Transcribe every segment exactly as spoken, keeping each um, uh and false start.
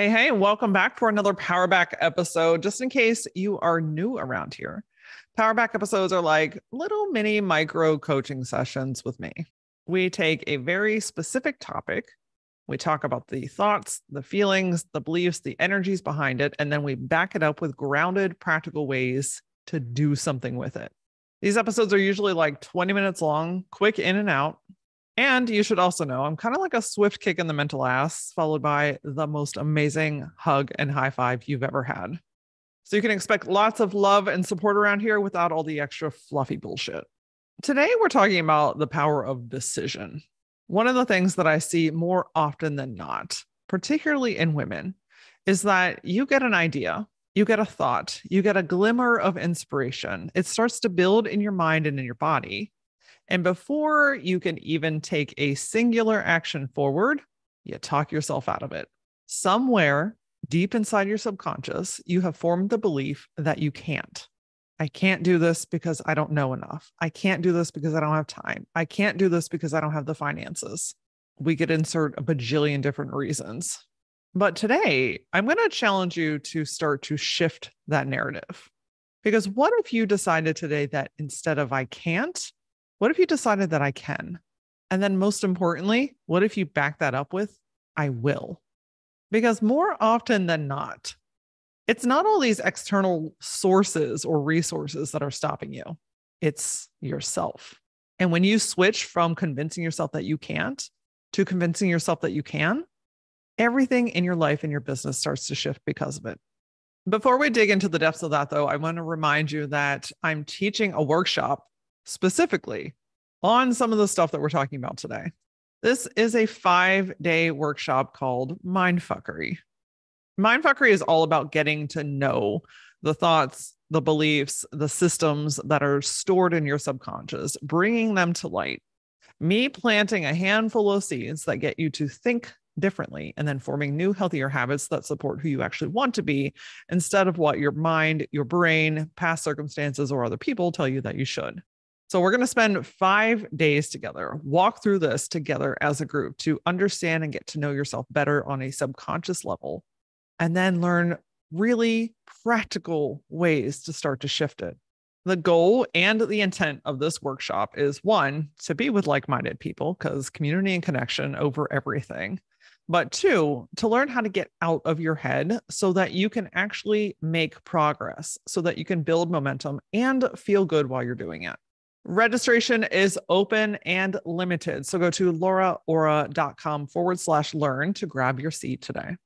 Hey, hey, welcome back for another Powerback episode. Just in case you are new around here, Powerback episodes are like little mini micro coaching sessions with me. We take a very specific topic. We talk about the thoughts, the feelings, the beliefs, the energies behind it, and then we back it up with grounded, practical ways to do something with it. These episodes are usually like twenty minutes long, quick in and out. And you should also know I'm kind of like a swift kick in the mental ass, followed by the most amazing hug and high five you've ever had. So you can expect lots of love and support around here without all the extra fluffy bullshit. Today, we're talking about the power of decision. One of the things that I see more often than not, particularly in women, is that you get an idea, you get a thought, you get a glimmer of inspiration. It starts to build in your mind and in your body. And before you can even take a singular action forward, you talk yourself out of it. Somewhere deep inside your subconscious, you have formed the belief that you can't. I can't do this because I don't know enough. I can't do this because I don't have time. I can't do this because I don't have the finances. We could insert a bajillion different reasons. But today, I'm going to challenge you to start to shift that narrative. Because what if you decided today that instead of I can't, what if you decided that I can? And then most importantly, what if you back that up with, I will? Because more often than not, it's not all these external sources or resources that are stopping you. It's yourself. And when you switch from convincing yourself that you can't to convincing yourself that you can, everything in your life and your business starts to shift because of it. Before we dig into the depths of that, though, I want to remind you that I'm teaching a workshop specifically on some of the stuff that we're talking about today. This is a five-day workshop called Mindfuckery. Mindfuckery is all about getting to know the thoughts, the beliefs, the systems that are stored in your subconscious, bringing them to light. Me planting a handful of seeds that get you to think differently and then forming new, healthier habits that support who you actually want to be instead of what your mind, your brain, past circumstances, or other people tell you that you should. So we're going to spend five days together, walk through this together as a group to understand and get to know yourself better on a subconscious level, and then learn really practical ways to start to shift it. The goal and the intent of this workshop is, one, to be with like-minded people, because community and connection over everything, but two, to learn how to get out of your head so that you can actually make progress, so that you can build momentum and feel good while you're doing it. Registration is open and limited. So go to lauraaura.com forward slash learn to grab your seat today.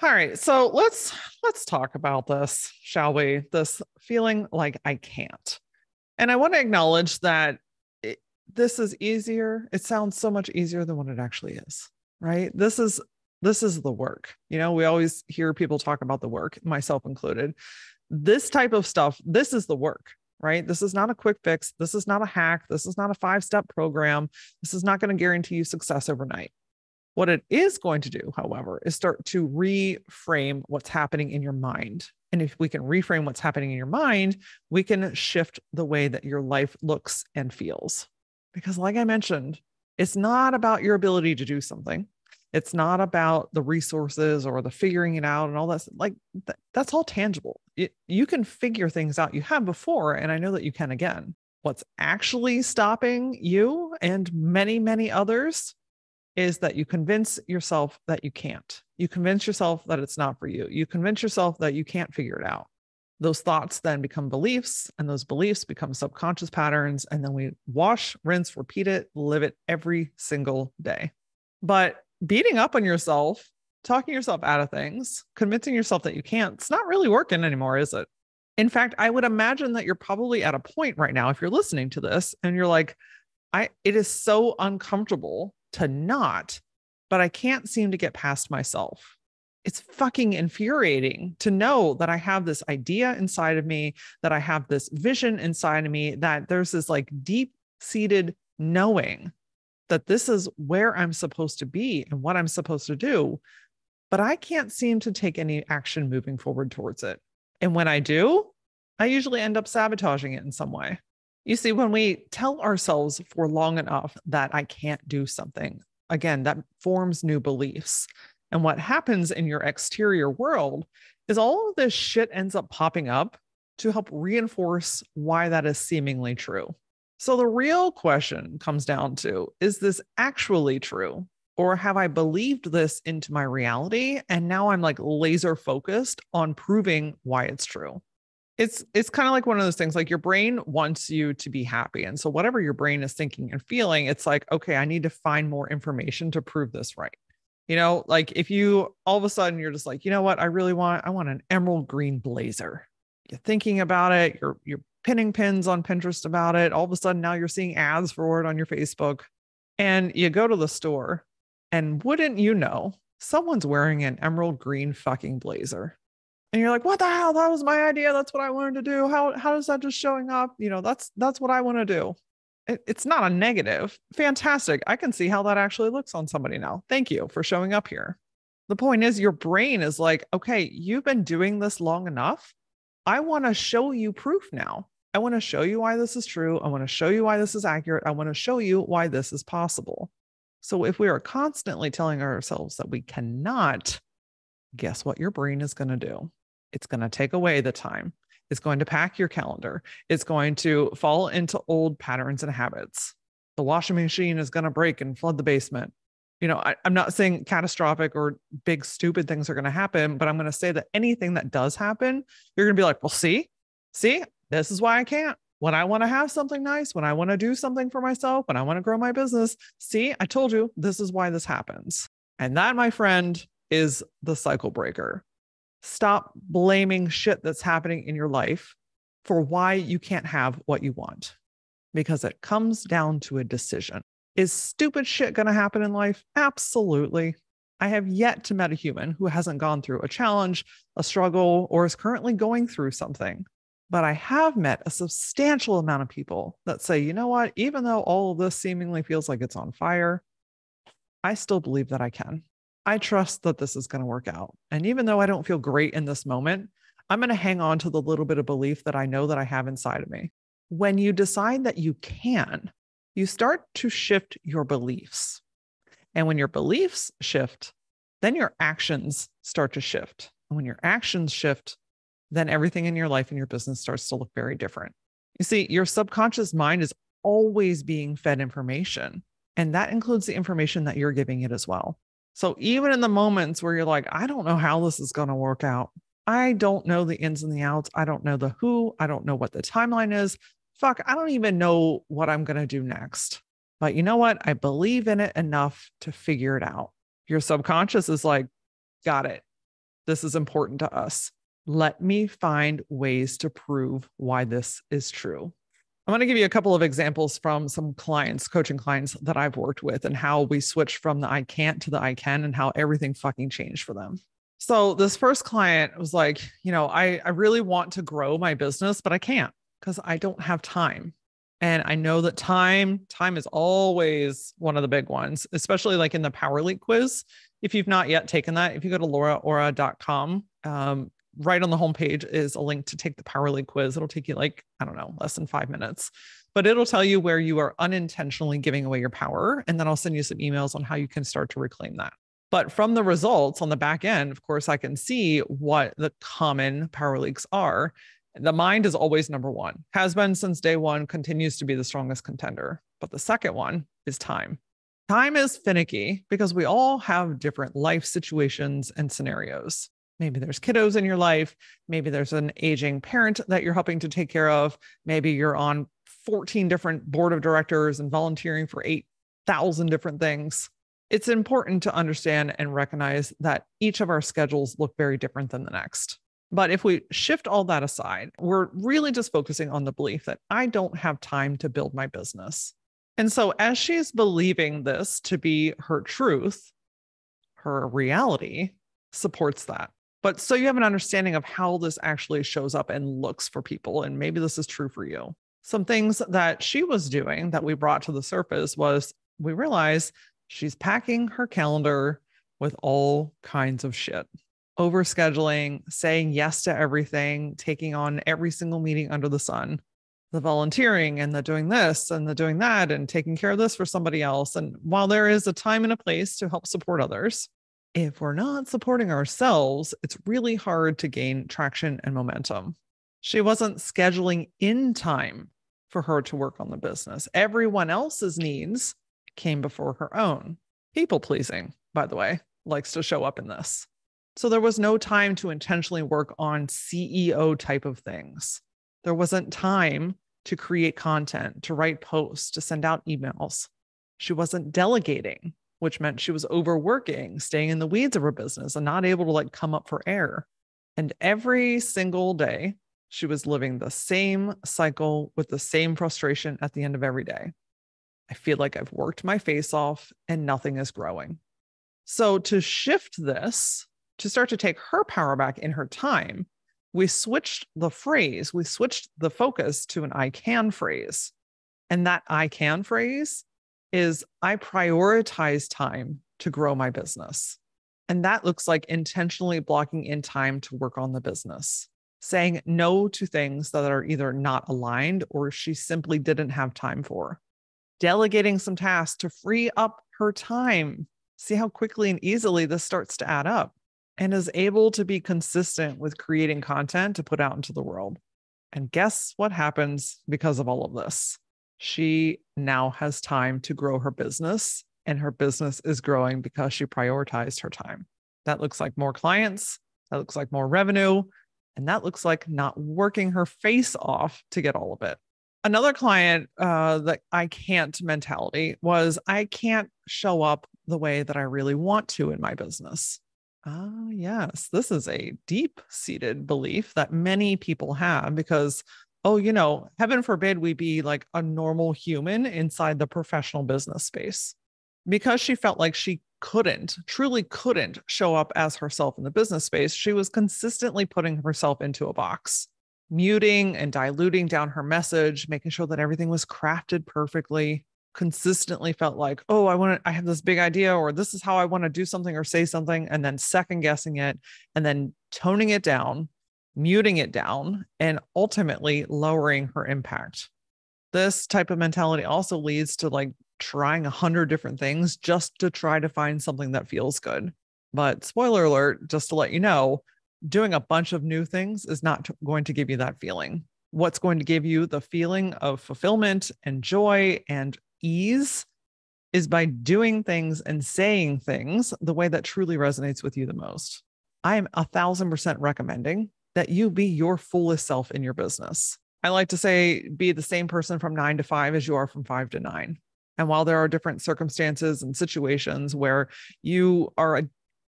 All right. So let's, let's talk about this, shall we? This feeling like I can't. And I want to acknowledge that it, this is easier. It sounds so much easier than what it actually is, right? This is, this is the work. You know, we always hear people talk about the work, myself included. This type of stuff, this is the work. Right? This is not a quick fix. This is not a hack. This is not a five-step program. This is not going to guarantee you success overnight. What it is going to do, however, is start to reframe what's happening in your mind. And if we can reframe what's happening in your mind, we can shift the way that your life looks and feels. Because like I mentioned, it's not about your ability to do something. It's not about the resources or the figuring it out and all that. Like th- that's all tangible. It, you can figure things out. You have before, and I know that you can again. What's actually stopping you and many, many others is that you convince yourself that you can't. You convince yourself that it's not for you. You convince yourself that you can't figure it out. Those thoughts then become beliefs, and those beliefs become subconscious patterns. And then we wash, rinse, repeat it, live it every single day. But beating up on yourself, talking yourself out of things, convincing yourself that you can't, it's not really working anymore, is it? In fact, I would imagine that you're probably at a point right now, if you're listening to this and you're like, I, it is so uncomfortable to not, but I can't seem to get past myself. It's fucking infuriating to know that I have this idea inside of me, that I have this vision inside of me, that there's this like deep-seated knowing that this is where I'm supposed to be and what I'm supposed to do, but I can't seem to take any action moving forward towards it. And when I do, I usually end up sabotaging it in some way. You see, when we tell ourselves for long enough that I can't do something, again, that forms new beliefs. And what happens in your exterior world is all of this shit ends up popping up to help reinforce why that is seemingly true. So the real question comes down to, is this actually true? Or have I believed this into my reality? And now I'm like laser focused on proving why it's true. It's, it's kind of like one of those things, like your brain wants you to be happy. And so whatever your brain is thinking and feeling, it's like, okay, I need to find more information to prove this right. You know, like if you all of a sudden you're just like, you know what, I really want, I want an emerald green blazer. You're thinking about it. You're, you're pinning pins on Pinterest about it. All of a sudden now you're seeing ads for it on your Facebook and you go to the store and wouldn't you know, someone's wearing an emerald green fucking blazer. And you're like, what the hell? That was my idea. That's what I wanted to do. How, how is that just showing up? You know, that's, that's what I want to do. It, it's not a negative. Fantastic. I can see how that actually looks on somebody now. Thank you for showing up here. The point is your brain is like, okay, you've been doing this long enough. I want to show you proof now. I want to show you why this is true. I want to show you why this is accurate. I want to show you why this is possible. So if we are constantly telling ourselves that we cannot, guess what your brain is going to do? It's going to take away the time. It's going to pack your calendar. It's going to fall into old patterns and habits. The washing machine is going to break and flood the basement. You know, I, I'm not saying catastrophic or big, stupid things are going to happen, but I'm going to say that anything that does happen, you're going to be like, well, see, see, this is why I can't. When I want to have something nice, when I want to do something for myself, when I want to grow my business, see, I told you, this is why this happens. And that, my friend, is the cycle breaker. Stop blaming shit that's happening in your life for why you can't have what you want, because it comes down to a decision. Is stupid shit going to happen in life? Absolutely. I have yet to meet a human who hasn't gone through a challenge, a struggle, or is currently going through something. But I have met a substantial amount of people that say, you know what, even though all of this seemingly feels like it's on fire, I still believe that I can. I trust that this is going to work out. And even though I don't feel great in this moment, I'm going to hang on to the little bit of belief that I know that I have inside of me. When you decide that you can, you start to shift your beliefs. And when your beliefs shift, then your actions start to shift. And when your actions shift, then everything in your life and your business starts to look very different. You see, your subconscious mind is always being fed information, and that includes the information that you're giving it as well. So even in the moments where you're like, I don't know how this is going to work out. I don't know the ins and the outs. I don't know the who. I don't know what the timeline is. Fuck, I don't even know what I'm going to do next. But you know what? I believe in it enough to figure it out. Your subconscious is like, got it. This is important to us. Let me find ways to prove why this is true. I'm going to give you a couple of examples from some clients, coaching clients that I've worked with, and how we switched from the I can't to the I can and how everything fucking changed for them. So this first client was like, you know, I, I really want to grow my business, but I can't because I don't have time. And I know that time, time is always one of the big ones, especially like in the Power Leak Quiz. If you've not yet taken that, if you go to laura aura dot com, um, right on the homepage is a link to take the Power Leak Quiz. It'll take you like, I don't know, less than five minutes, but it'll tell you where you are unintentionally giving away your power. And then I'll send you some emails on how you can start to reclaim that. But from the results on the back end, of course, I can see what the common power leaks are. The mind is always number one, has been since day one, continues to be the strongest contender. But the second one is time. Time is finicky because we all have different life situations and scenarios. Maybe there's kiddos in your life. Maybe there's an aging parent that you're helping to take care of. Maybe you're on fourteen different board of directors and volunteering for eight thousand different things. It's important to understand and recognize that each of our schedules look very different than the next. But if we shift all that aside, we're really just focusing on the belief that I don't have time to build my business. And so as she's believing this to be her truth, her reality supports that. But so you have an understanding of how this actually shows up and looks for people. And maybe this is true for you. Some things that she was doing that we brought to the surface was we realized she's packing her calendar with all kinds of shit. Overscheduling, saying yes to everything, taking on every single meeting under the sun, the volunteering and the doing this and the doing that and taking care of this for somebody else. And while there is a time and a place to help support others, if we're not supporting ourselves, it's really hard to gain traction and momentum. She wasn't scheduling in time for her to work on the business. Everyone else's needs came before her own. People pleasing, by the way, likes to show up in this. So there was no time to intentionally work on C E O type of things. There wasn't time to create content, to write posts, to send out emails. She wasn't delegating, which meant she was overworking, staying in the weeds of her business and not able to like come up for air. And every single day, she was living the same cycle with the same frustration at the end of every day. I feel like I've worked my face off and nothing is growing. So to shift this, to start to take her power back in her time, we switched the phrase, we switched the focus to an I can phrase. And that I can phrase is I prioritize time to grow my business. And that looks like intentionally blocking in time to work on the business, saying no to things that are either not aligned or she simply didn't have time for, delegating some tasks to free up her time. See how quickly and easily this starts to add up. And is able to be consistent with creating content to put out into the world. And guess what happens because of all of this? She now has time to grow her business, and her business is growing because she prioritized her time. That looks like more clients, that looks like more revenue, and that looks like not working her face off to get all of it. Another client, uh, the I can't mentality was, I can't show up the way that I really want to in my business. Ah, uh, yes, this is a deep-seated belief that many people have because, oh, you know, heaven forbid we be like a normal human inside the professional business space. Because she felt like she couldn't, truly couldn't show up as herself in the business space, she was consistently putting herself into a box, muting and diluting down her message, making sure that everything was crafted perfectly. Consistently felt like, oh, I want to, I have this big idea, or this is how I want to do something or say something, and then second guessing it, and then toning it down, muting it down, and ultimately lowering her impact. This type of mentality also leads to like trying a hundred different things just to try to find something that feels good. But spoiler alert, just to let you know, doing a bunch of new things is not going to give you that feeling. What's going to give you the feeling of fulfillment and joy and ease is by doing things and saying things the way that truly resonates with you the most. I am a thousand percent recommending that you be your fullest self in your business. I like to say, be the same person from nine to five as you are from five to nine. And while there are different circumstances and situations where you are a,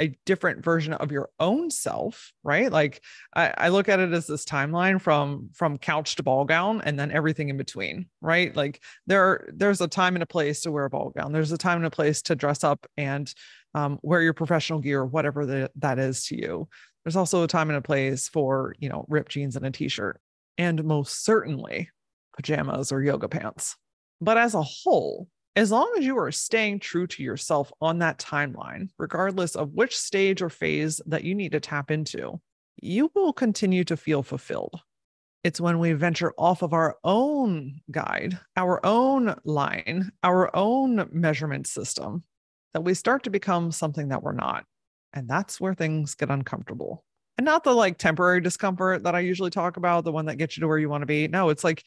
a different version of your own self, right? Like I, I look at it as this timeline from, from couch to ball gown and then everything in between, right? Like there, are, there's a time and a place to wear a ball gown. There's a time and a place to dress up and um, wear your professional gear, whatever the, that is to you. There's also a time and a place for, you know, ripped jeans and a t-shirt and most certainly pajamas or yoga pants. But as a whole, as long as you are staying true to yourself on that timeline, regardless of which stage or phase that you need to tap into, you will continue to feel fulfilled. It's when we venture off of our own guide, our own line, our own measurement system, that we start to become something that we're not. And that's where things get uncomfortable. And not the like temporary discomfort that I usually talk about, the one that gets you to where you want to be. No, it's like,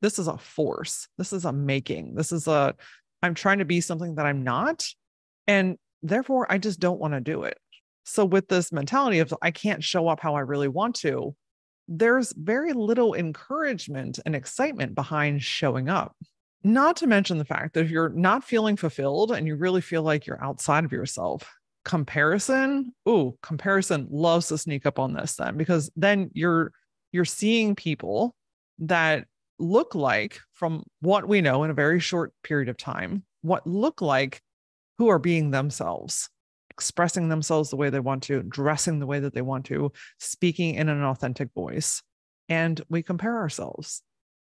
this is a force. This is a making. This is a... I'm trying to be something that I'm not, and therefore I just don't want to do it. So with this mentality of I can't show up how I really want to, there's very little encouragement and excitement behind showing up. Not to mention the fact that if you're not feeling fulfilled and you really feel like you're outside of yourself, comparison, ooh, comparison loves to sneak up on this then, because then you're you're seeing people that look like, from what we know in a very short period of time, what look like who are being themselves, expressing themselves the way they want to, dressing the way that they want to, speaking in an authentic voice. And we compare ourselves.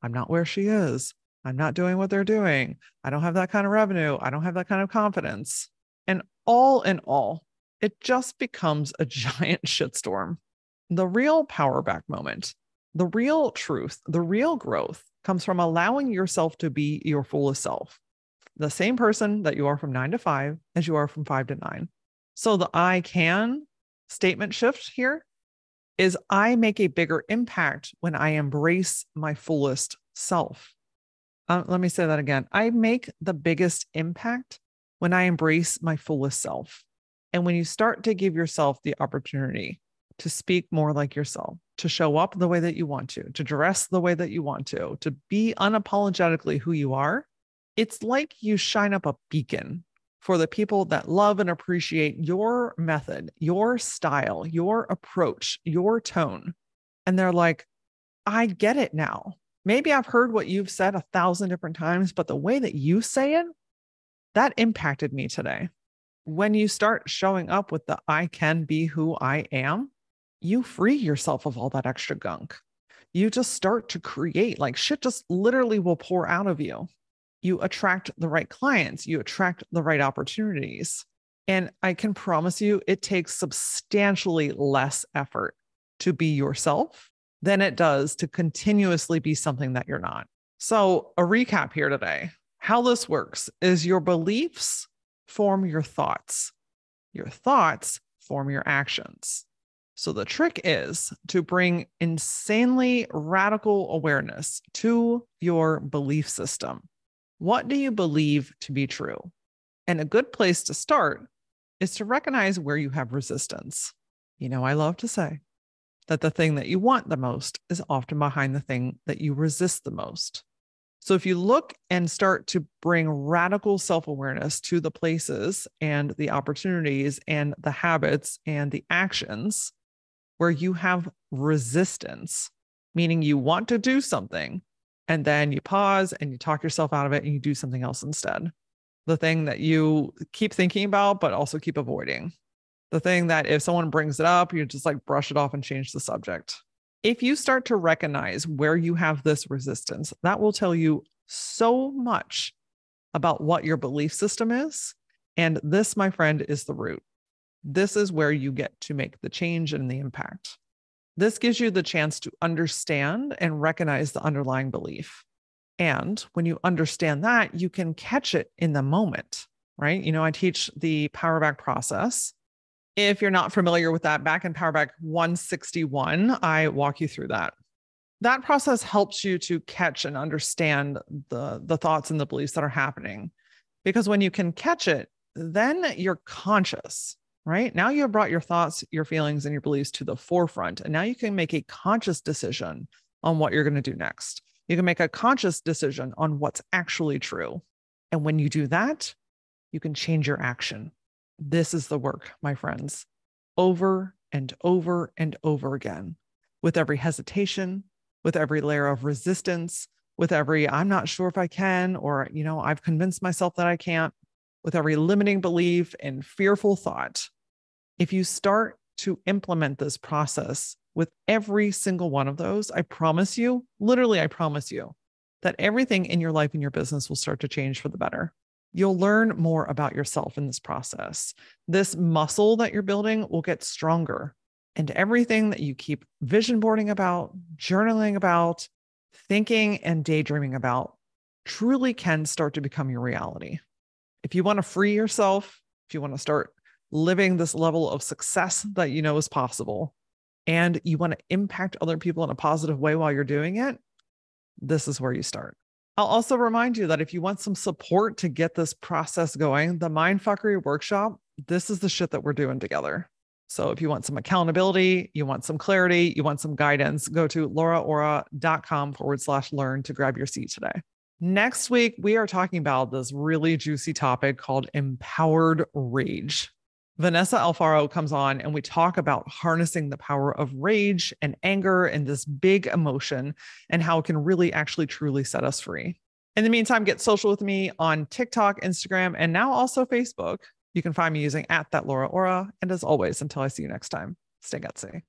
I'm not where she is. I'm not doing what they're doing. I don't have that kind of revenue. I don't have that kind of confidence. And all in all, it just becomes a giant shitstorm. The real power back moment, the real truth, the real growth comes from allowing yourself to be your fullest self, the same person that you are from nine to five as you are from five to nine. So the I can statement shift here is I make a bigger impact when I embrace my fullest self. Um, let me say that again. I make the biggest impact when I embrace my fullest self. And when you start to give yourself the opportunity to speak more like yourself, to show up the way that you want to, to dress the way that you want to, to be unapologetically who you are, it's like you shine up a beacon for the people that love and appreciate your method, your style, your approach, your tone. And they're like, I get it now. Maybe I've heard what you've said a thousand different times, but the way that you say it, that impacted me today. When you start showing up with the I can be who I am, you free yourself of all that extra gunk. You just start to create, like shit just literally will pour out of you. You attract the right clients, you attract the right opportunities. And I can promise you, it takes substantially less effort to be yourself than it does to continuously be something that you're not. So a recap here today, how this works is your beliefs form your thoughts. Your thoughts form your actions. So the trick is to bring insanely radical awareness to your belief system. What do you believe to be true? And a good place to start is to recognize where you have resistance. You know, I love to say that the thing that you want the most is often behind the thing that you resist the most. So if you look and start to bring radical self-awareness to the places and the opportunities and the habits and the actions where you have resistance, meaning you want to do something, and then you pause and you talk yourself out of it and you do something else instead. The thing that you keep thinking about, but also keep avoiding. The thing that if someone brings it up, you just like brush it off and change the subject. If you start to recognize where you have this resistance, that will tell you so much about what your belief system is. And this, my friend, is the root. This is where you get to make the change and the impact. This gives you the chance to understand and recognize the underlying belief. And when you understand that, you can catch it in the moment, right? You know, I teach the Powerback process. If you're not familiar with that, back in Powerback one sixty-one, I walk you through that. That process helps you to catch and understand the, the thoughts and the beliefs that are happening. Because when you can catch it, then you're conscious. Right now, you have brought your thoughts, your feelings, and your beliefs to the forefront. And now you can make a conscious decision on what you're going to do next. You can make a conscious decision on what's actually true. And when you do that, you can change your action. This is the work, my friends, over and over and over again. With every hesitation, with every layer of resistance, with every, I'm not sure if I can, or, you know, I've convinced myself that I can't, with every limiting belief and fearful thought. If you start to implement this process with every single one of those, I promise you, literally, I promise you that everything in your life and your business will start to change for the better. You'll learn more about yourself in this process. This muscle that you're building will get stronger, and everything that you keep vision boarding about, journaling about, thinking and daydreaming about truly can start to become your reality. If you want to free yourself, if you want to start living this level of success that you know is possible, and you want to impact other people in a positive way while you're doing it, this is where you start. I'll also remind you that if you want some support to get this process going, the Mindfuckery workshop, this is the shit that we're doing together. So if you want some accountability, you want some clarity, you want some guidance, go to lauraaura.com forward slash learn to grab your seat today. Next week, we are talking about this really juicy topic called Empowered Rage. Vanessa Alfaro comes on and we talk about harnessing the power of rage and anger and this big emotion and how it can really actually truly set us free. In the meantime, get social with me on TikTok, Instagram, and now also Facebook. You can find me using at that Laura Aura. And as always, until I see you next time, stay gutsy.